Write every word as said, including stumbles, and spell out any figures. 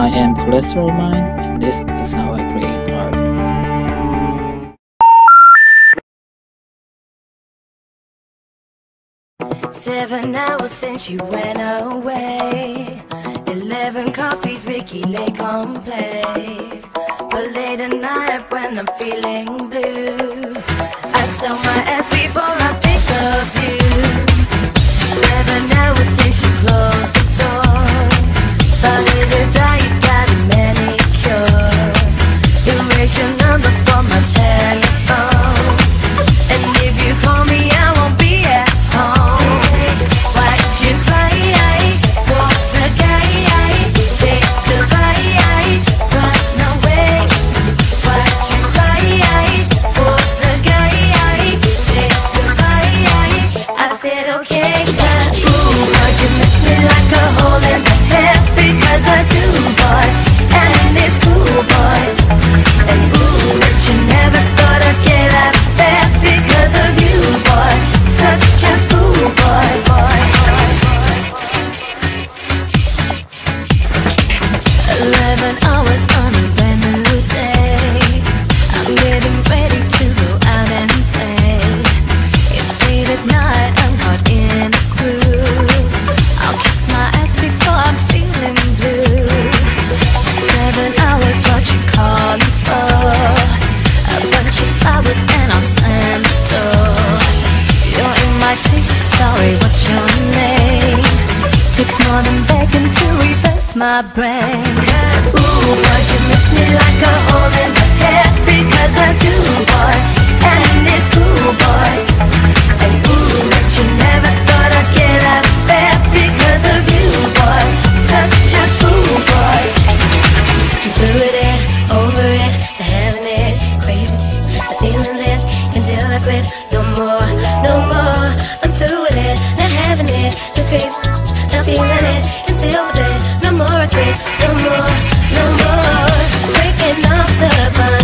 I am Cholesterol Mind, and this is how I create art. Seven hours since you went away. Eleven coffees, Ricky Lake on play. But late at night when I'm feeling blue, I sell my ass before I think of you. Seven hours since you closed the door. Started a diet, got a manicure. Erase your number from my telephone. And if you call me, I won't be at home. My brain. Ooh, but you miss me like a hole in the head, because I do, boy, and it's cool, boy. And ooh, that you never thought I'd get out of bed because of you, boy. Such a fool, boy. Fluid it, over it, I having it crazy. I'm feeling this until I quit. No more, no more. I'm through with it, not having it. It's crazy, not feeling it until I quit. No more, no more, no more. Breaking off the bond.